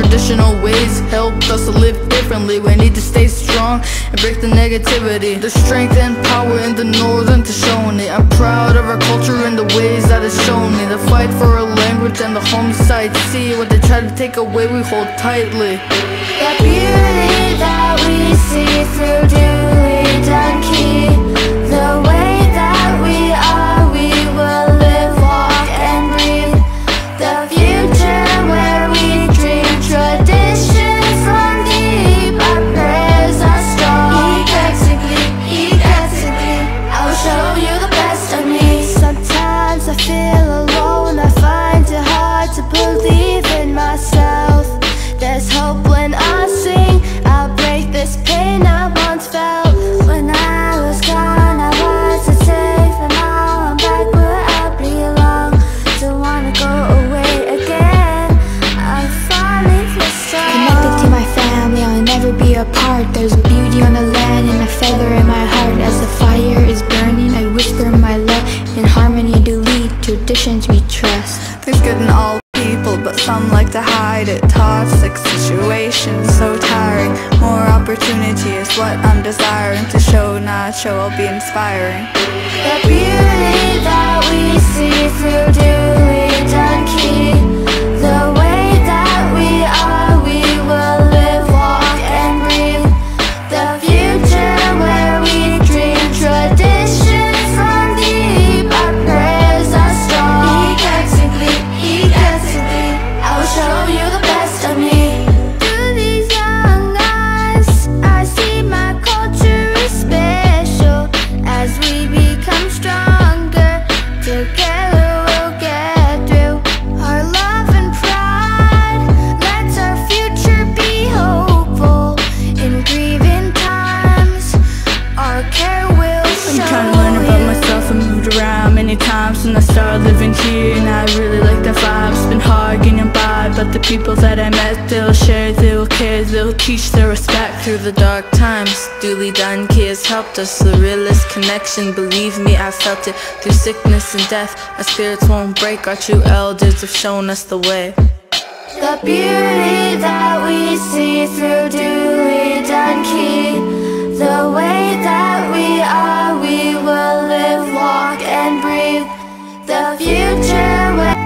traditional ways helped us to live differently. We need to stay strong and break the negativity. The strength and power in the Northern Tshoni. I'm proud of our culture and the ways that it's shown me. The fight for our language and the home side. See what they try to take away, we hold tightly. The beauty that we see through Duly Dunkey. The way that we are, we will live, walk, and breathe. The future where we dream. Tradition from deep, our prayers are strong. Egotistically, I'll show you the best of me. Sometimes I feel alone, I find it hard to believe in myself. There's hope when I sing. I'll break this pain I once felt. When I was gone, I wasn't safe, and now I'm back where I belong. Don't wanna go away again. I finally feel so connected to my family. I'll never be apart. There's beauty on the land and a feather in my heart. As the fire is burning, I whisper my love. In harmony, duly, traditions we trust. There's good in all people, but some like to hide it. Toxic situations, so tiring. More opportunity is what I'm desiring. To show, not show, I'll be inspiring. The beauty that we see through Duly Dunkey. The way that we are, we will live, walk, and breathe. The future where we dream. Tradition from deep, our prayers are strong. Egotistically, I'll show you the best of me. Through these young eyes, I see my culture is special. As we become stronger, together we'll get through. Our love and pride lets our future be hopeful. In grieving times, our care will show. I'm trying to learn about myself. I moved around many times when I started living here, and I really like the vibe. It's been hard getting by, but the people that I met, they'll share, they'll care, they'll teach their respect. Through the dark times, Duly Dunkey has helped us. The realest connection, believe me, I felt it. Through sickness and death, our spirits won't break. Our true elders have shown us the way. The beauty that we see through Duly Dunkey. The way that we are, we will live, walk, and breathe. The future will